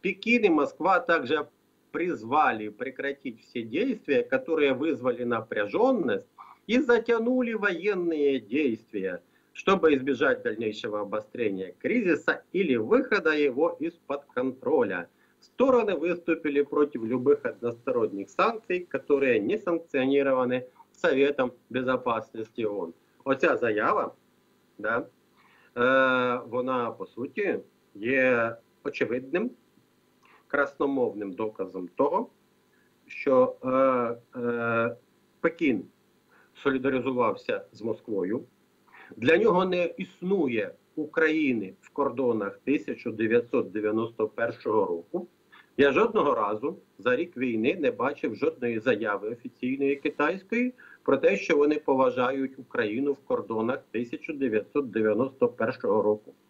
Пекин и Москва также призвали прекратить все действия, которые вызвали напряженность, и затянули военные действия, чтобы избежать дальнейшего обострения кризиса или выхода его из-под контроля. Стороны выступили против любых односторонних санкций, которые не санкционированы Советом Безопасности ООН. Оця заява, да, вона, по суті, є очевидним, красномовним доказом того, що Пекін солідаризувався з Москвою. Для нього не існує України в кордонах 1991 року. Я жодного разу за рік війни не бачив жодної заяви офіційної китайської про те, що вони поважають Україну в кордонах 1991 року.